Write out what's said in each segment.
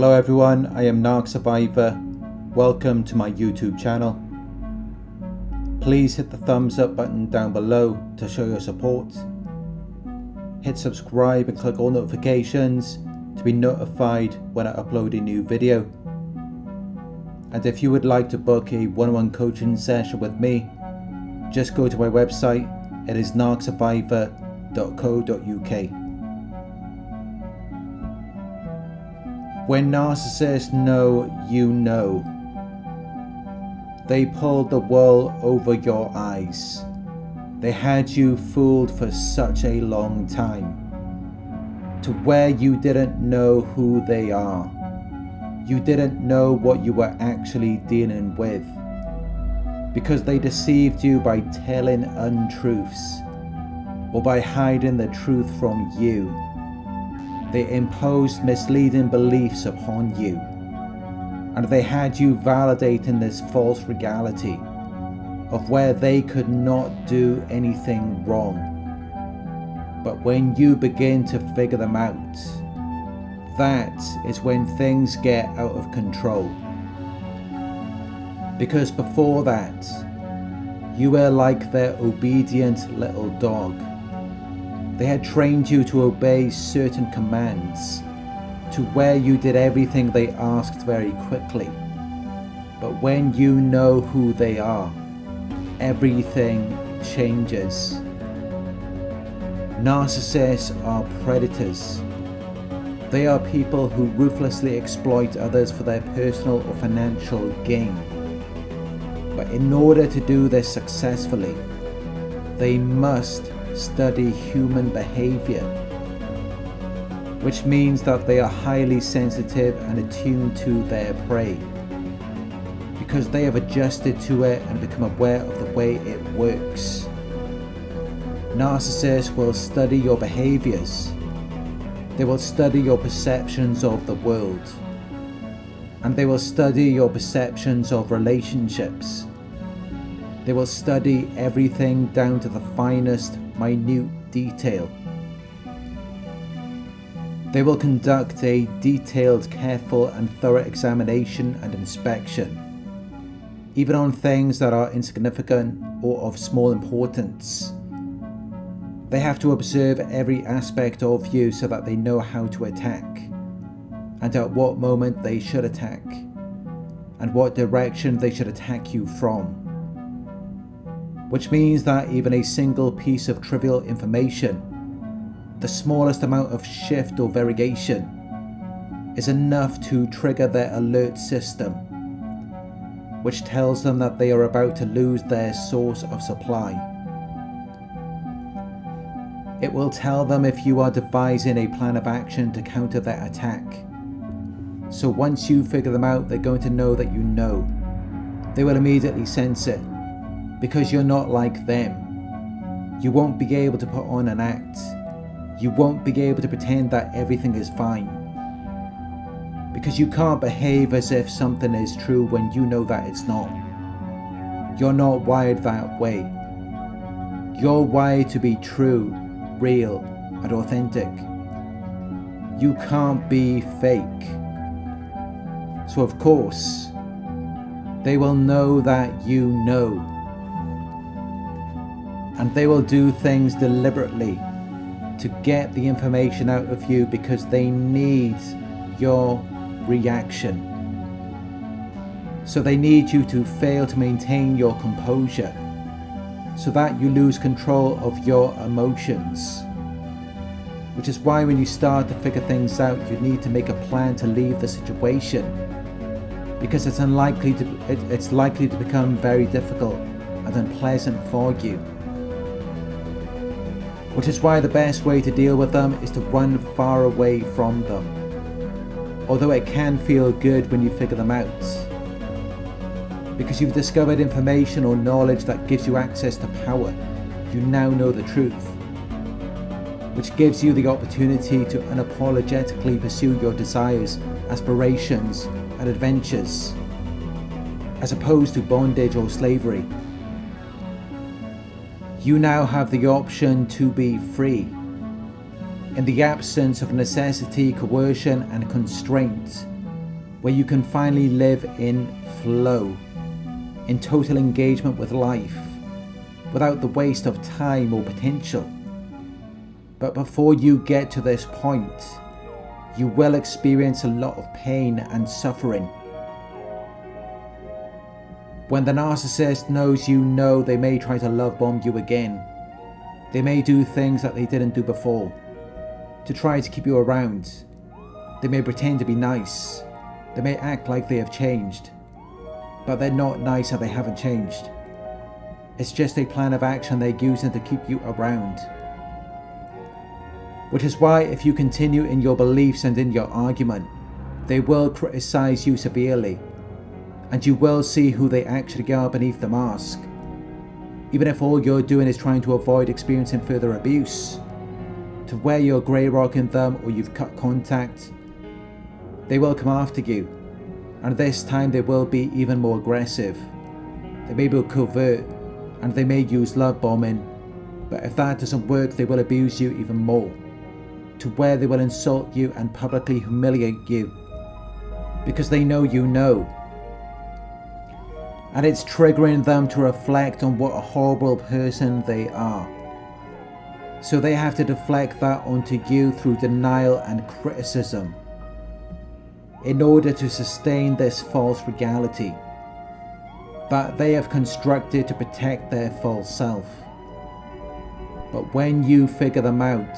Hello everyone, I am Narc Survivor. Welcome to my YouTube channel. Please hit the thumbs up button down below to show your support. Hit subscribe and click all notifications to be notified when I upload a new video. And if you would like to book a one-on-one coaching session with me, just go to my website. It is narcsurvivor.co.uk. When narcissists know, you know. They pulled the wool over your eyes. They had you fooled for such a long time, to where you didn't know who they are. You didn't know what you were actually dealing with, because they deceived you by telling untruths, or by hiding the truth from you. They imposed misleading beliefs upon you, and they had you validating this false reality of where they could not do anything wrong. But when you begin to figure them out, that is when things get out of control. Because before that, you were like their obedient little dog. They had trained you to obey certain commands, to where you did everything they asked very quickly. But when you know who they are, everything changes. Narcissists are predators. They are people who ruthlessly exploit others for their personal or financial gain. But in order to do this successfully, they must study human behavior, which means that they are highly sensitive and attuned to their prey, because they have adjusted to it and become aware of the way it works. Narcissists will study your behaviors. They will study your perceptions of the world, and they will study your perceptions of relationships. They will study everything down to the finest minute detail. They will conduct a detailed, careful and thorough examination and inspection, even on things that are insignificant or of small importance. They have to observe every aspect of you so that they know how to attack, and at what moment they should attack, and what direction they should attack you from. Which means that even a single piece of trivial information, the smallest amount of shift or variation, is enough to trigger their alert system, which tells them that they are about to lose their source of supply. It will tell them if you are devising a plan of action to counter their attack. So once you figure them out, they're going to know that you know. They will immediately sense it, because you're not like them. You won't be able to put on an act. You won't be able to pretend that everything is fine, because you can't behave as if something is true when you know that it's not. You're not wired that way. You're wired to be true, real, and authentic. You can't be fake. So of course, they will know that you know. And they will do things deliberately to get the information out of you, because they need your reaction. So they need you to fail to maintain your composure, so that you lose control of your emotions. Which is why when you start to figure things out, you need to make a plan to leave the situation, because it's likely to become very difficult and unpleasant for you. Which is why the best way to deal with them is to run far away from them. Although it can feel good when you figure them out, because you've discovered information or knowledge that gives you access to power. You now know the truth, which gives you the opportunity to unapologetically pursue your desires, aspirations and adventures, as opposed to bondage or slavery. You now have the option to be free, in the absence of necessity, coercion and constraint where you can finally live in flow, in total engagement with life, without the waste of time or potential. But before you get to this point, you will experience a lot of pain and suffering. When the narcissist knows you know they may try to love bomb you again. They may do things that they didn't do before, to try to keep you around. They may pretend to be nice. They may act like they have changed, but they're not nice and they haven't changed. It's just a plan of action they're using to keep you around. Which is why if you continue in your beliefs and in your argument, they will criticize you severely, and you will see who they actually are beneath the mask. Even if all you're doing is trying to avoid experiencing further abuse, to where you're grey rocking them or you've cut contact, they will come after you, and this time they will be even more aggressive. They may be covert, and they may use love bombing, but if that doesn't work, they will abuse you even more, to where they will insult you and publicly humiliate you, because they know you know. And it's triggering them to reflect on what a horrible person they are. So they have to deflect that onto you through denial and criticism, in order to sustain this false reality that they have constructed to protect their false self. But when you figure them out,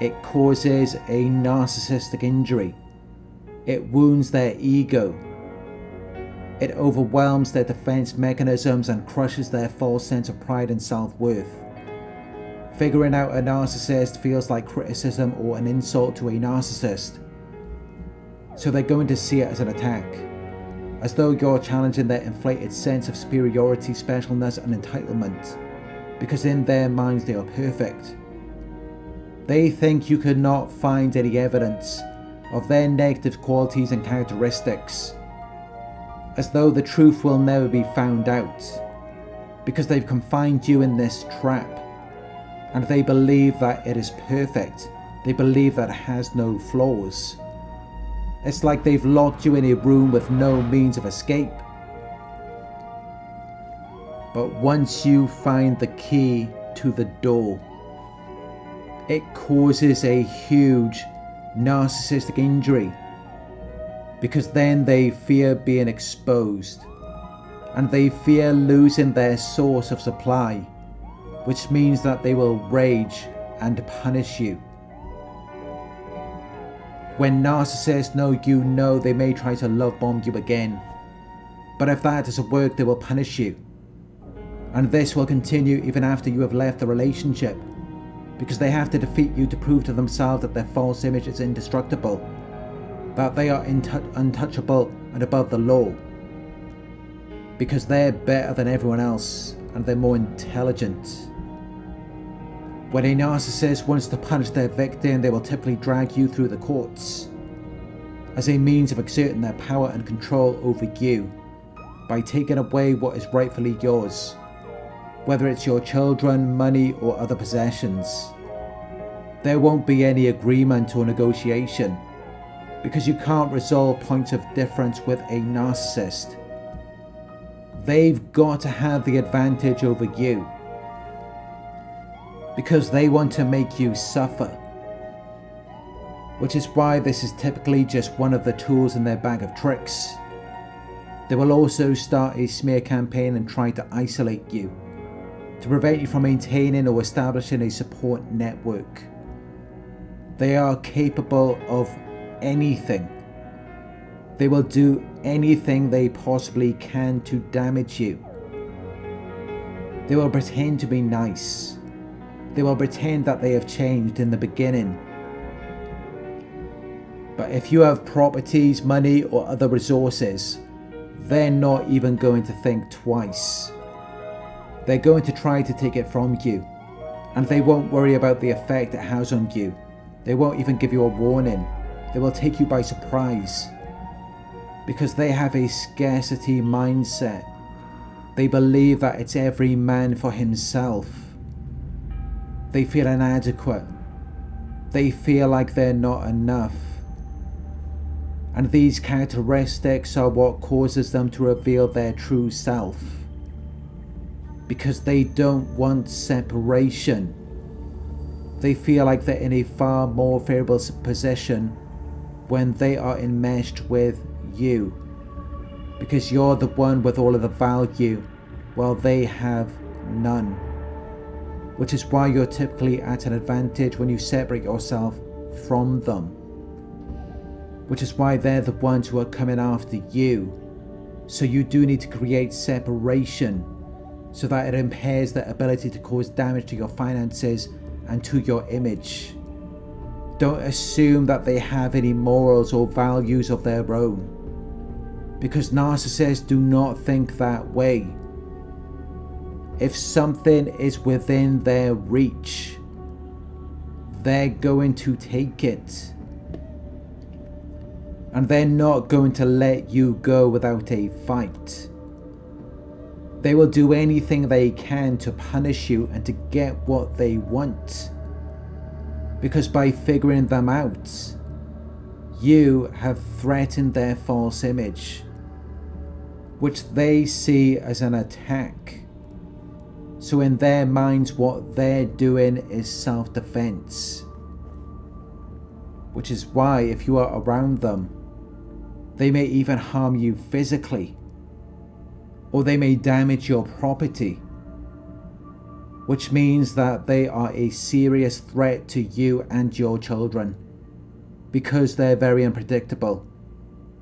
it causes a narcissistic injury. It wounds their ego. It overwhelms their defense mechanisms and crushes their false sense of pride and self-worth. Figuring out a narcissist feels like criticism or an insult to a narcissist. So they're going to see it as an attack, as though you're challenging their inflated sense of superiority, specialness and entitlement, because in their minds they are perfect. They think you could not find any evidence of their negative qualities and characteristics, as though the truth will never be found out, because they've confined you in this trap, and they believe that it is perfect. They believe that it has no flaws. It's like they've locked you in a room with no means of escape. But once you find the key to the door, it causes a huge narcissistic injury, because then they fear being exposed, and they fear losing their source of supply, which means that they will rage and punish you. When narcissists know you know, they may try to love bomb you again, but if that doesn't work, they will punish you. And this will continue even after you have left the relationship, because they have to defeat you to prove to themselves that their false image is indestructible, that they are untouchable and above the law, because they're better than everyone else and they're more intelligent. When a narcissist wants to punish their victim, they will typically drag you through the courts as a means of exerting their power and control over you by taking away what is rightfully yours, whether it's your children, money or other possessions. There won't be any agreement or negotiation, because you can't resolve points of difference with a narcissist. They've got to have the advantage over you, because they want to make you suffer, which is why this is typically just one of the tools in their bag of tricks. They will also start a smear campaign and try to isolate you, to prevent you from maintaining or establishing a support network. They are capable of anything. They will do anything they possibly can to damage you. They will pretend to be nice. They will pretend that they have changed in the beginning. But if you have properties, money or other resources, they're not even going to think twice. They're going to try to take it from you, and they won't worry about the effect it has on you. They won't even give you a warning. They will take you by surprise, because they have a scarcity mindset. They believe that it's every man for himself. They feel inadequate. They feel like they're not enough. and these characteristics are what causes them to reveal their true self, because they don't want separation. They feel like they're in a far more favorable position when they are enmeshed with you, because you're the one with all of the value, while they have none. Which is why you're typically at an advantage when you separate yourself from them. Which is why they're the ones who are coming after you. So you do need to create separation, so that it impairs their ability to cause damage to your finances and to your image. Don't assume that they have any morals or values of their own, because narcissists do not think that way. If something is within their reach, they're going to take it, and they're not going to let you go without a fight. They will do anything they can to punish you and to get what they want, because by figuring them out, you have threatened their false image, which they see as an attack. So in their minds, what they're doing is self-defense, which is why if you are around them, they may even harm you physically, or they may damage your property, which means that they are a serious threat to you and your children, because they're very unpredictable.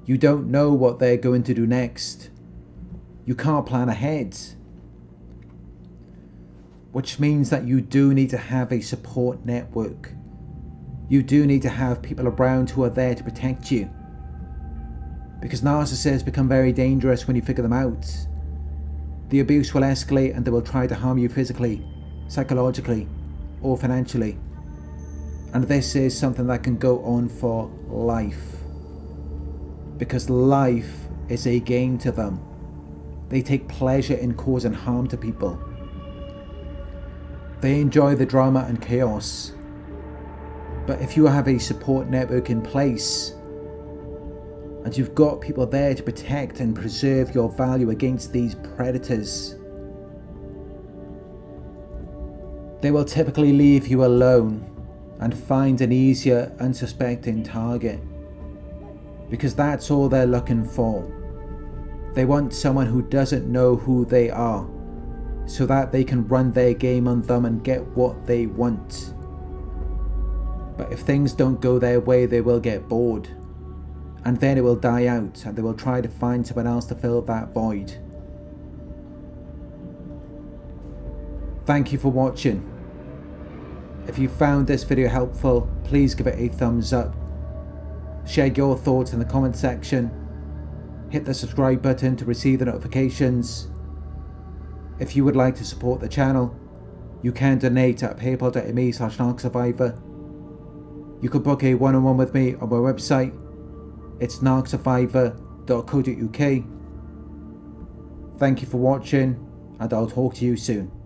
You don't know what they're going to do next. You can't plan ahead, which means that you do need to have a support network. You do need to have people around who are there to protect you, because narcissists become very dangerous when you figure them out. The abuse will escalate and they will try to harm you physically, psychologically, or financially. And this is something that can go on for life, because life is a game to them. They take pleasure in causing harm to people. They enjoy the drama and chaos. But if you have a support network in place, and you've got people there to protect and preserve your value against these predators, they will typically leave you alone and find an easier, unsuspecting target, because that's all they're looking for. They want someone who doesn't know who they are, so that they can run their game on them and get what they want. But if things don't go their way, they will get bored, and then it will die out, and they will try to find someone else to fill that void. Thank you for watching. If you found this video helpful, please give it a thumbs up. Share your thoughts in the comment section. Hit the subscribe button to receive the notifications. If you would like to support the channel, you can donate at paypal.me/narcsurvivor. You can book a one-on-one with me on my website. It's narcsurvivor.co.uk. Thank you for watching, and I'll talk to you soon.